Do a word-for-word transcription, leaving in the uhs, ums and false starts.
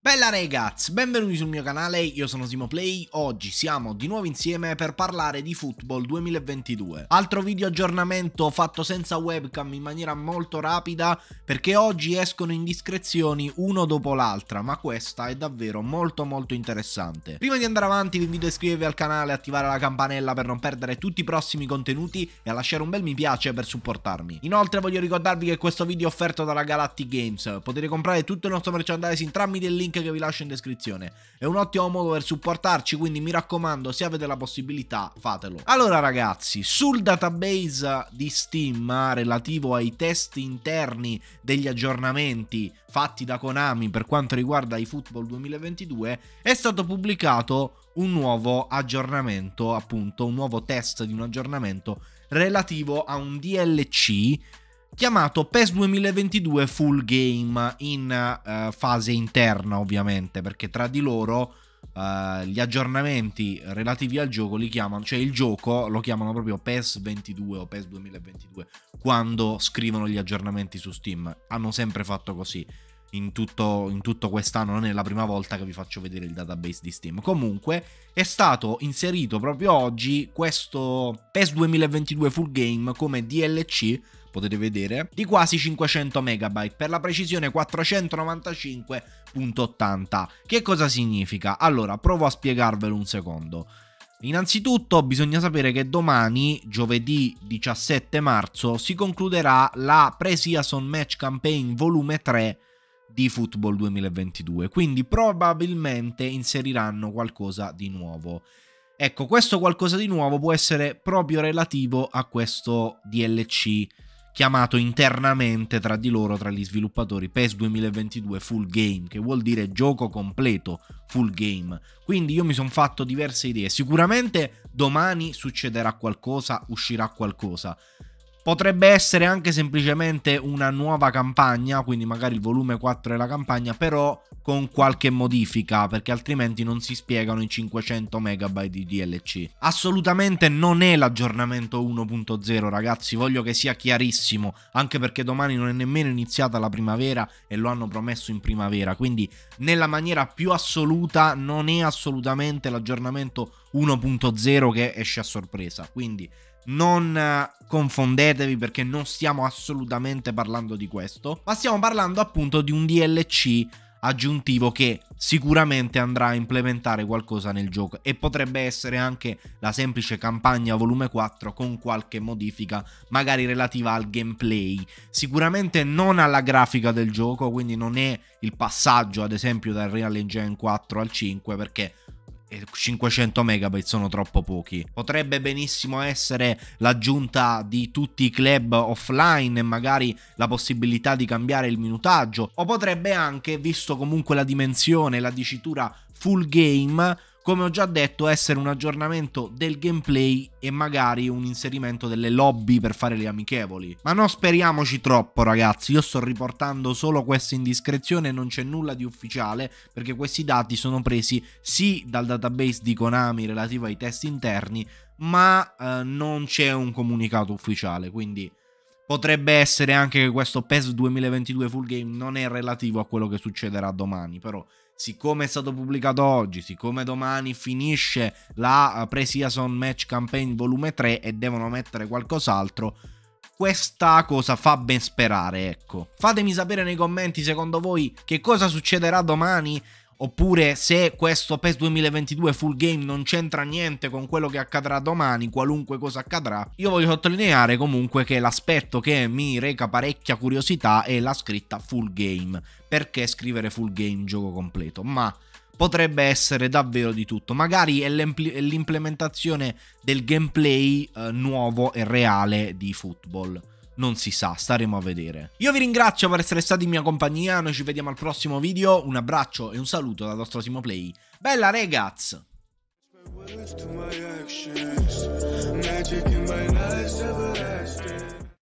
Bella ragazzi, benvenuti sul mio canale, io sono SimoPlay, oggi siamo di nuovo insieme per parlare di eFootball duemilaventidue. Altro video aggiornamento fatto senza webcam in maniera molto rapida, perché oggi escono indiscrezioni uno dopo l'altra, ma questa è davvero molto molto interessante. Prima di andare avanti vi invito a iscrivervi al canale, attivare la campanella per non perdere tutti i prossimi contenuti e a lasciare un bel mi piace per supportarmi. Inoltre voglio ricordarvi che questo video è offerto dalla Galactic Games, potete comprare tutto il nostro merchandising tramite il link che vi lascio in descrizione, è un ottimo modo per supportarci, quindi mi raccomando, se avete la possibilità fatelo. Allora ragazzi, sul database di Steam relativo ai test interni degli aggiornamenti fatti da Konami per quanto riguarda eFootball duemilaventidue è stato pubblicato un nuovo aggiornamento, appunto un nuovo test di un aggiornamento relativo a un D L C chiamato PES duemilaventidue Full Game in uh, fase interna, ovviamente, perché tra di loro uh, gli aggiornamenti relativi al gioco li chiamano, cioè il gioco lo chiamano proprio PES ventidue o PES duemilaventidue quando scrivono gli aggiornamenti su Steam, hanno sempre fatto così in tutto, in tutto quest'anno, non è la prima volta che vi faccio vedere il database di Steam. Comunque è stato inserito proprio oggi questo PES duemilaventidue Full Game come D L C, potete vedere, di quasi cinquecento megabyte, per la precisione quattrocentonovantacinque virgola ottanta. Che cosa significa? Allora, provo a spiegarvelo un secondo. Innanzitutto bisogna sapere che domani, giovedì diciassette marzo, si concluderà la Pre-Season Match Campaign Volume tre di eFootball duemilaventidue, quindi probabilmente inseriranno qualcosa di nuovo. Ecco, questo qualcosa di nuovo può essere proprio relativo a questo D L C chiamato internamente tra di loro, tra gli sviluppatori, PES duemilaventidue Full Game, che vuol dire gioco completo, Full Game. Quindi io mi sono fatto diverse idee, sicuramente domani succederà qualcosa, uscirà qualcosa. Potrebbe essere anche semplicemente una nuova campagna, quindi magari il volume quattro è la campagna, però con qualche modifica, perché altrimenti non si spiegano i cinquecento megabyte di D L C. Assolutamente non è l'aggiornamento uno punto zero, ragazzi, voglio che sia chiarissimo, anche perché domani non è nemmeno iniziata la primavera e lo hanno promesso in primavera, quindi nella maniera più assoluta non è assolutamente l'aggiornamento uno punto zero che esce a sorpresa, quindi non confondetevi, perché non stiamo assolutamente parlando di questo, ma stiamo parlando appunto di un D L C aggiuntivo che sicuramente andrà a implementare qualcosa nel gioco, e potrebbe essere anche la semplice campagna volume quattro con qualche modifica magari relativa al gameplay, sicuramente non alla grafica del gioco, quindi non è il passaggio ad esempio dal Real Engine quattro al cinque, perché cinquecento megabyte sono troppo pochi. Potrebbe benissimo essere l'aggiunta di tutti i club offline e magari la possibilità di cambiare il minutaggio, o potrebbe anche, visto comunque la dimensione, la dicitura full game, come ho già detto, essere un aggiornamento del gameplay e magari un inserimento delle lobby per fare le amichevoli. Ma non speriamoci troppo ragazzi, io sto riportando solo questa indiscrezione, non c'è nulla di ufficiale, perché questi dati sono presi sì dal database di Konami relativo ai test interni, ma eh, non c'è un comunicato ufficiale, quindi potrebbe essere anche che questo PES duemilaventidue Full Game non è relativo a quello che succederà domani, però siccome è stato pubblicato oggi, siccome domani finisce la Pre-Season Match Campaign Volume tre e devono mettere qualcos'altro, questa cosa fa ben sperare, ecco. Fatemi sapere nei commenti secondo voi che cosa succederà domani, oppure se questo PES duemilaventidue Full Game non c'entra niente con quello che accadrà domani, qualunque cosa accadrà. Io voglio sottolineare comunque che l'aspetto che mi reca parecchia curiosità è la scritta Full Game. Perché scrivere Full Game gioco completo? Ma potrebbe essere davvero di tutto. Magari è l'implementazione del gameplay eh, nuovo e reale di eFootball. Non si sa, staremo a vedere. Io vi ringrazio per essere stati in mia compagnia, noi ci vediamo al prossimo video, un abbraccio e un saluto dal vostro SimoPlay. Bella ragazzi!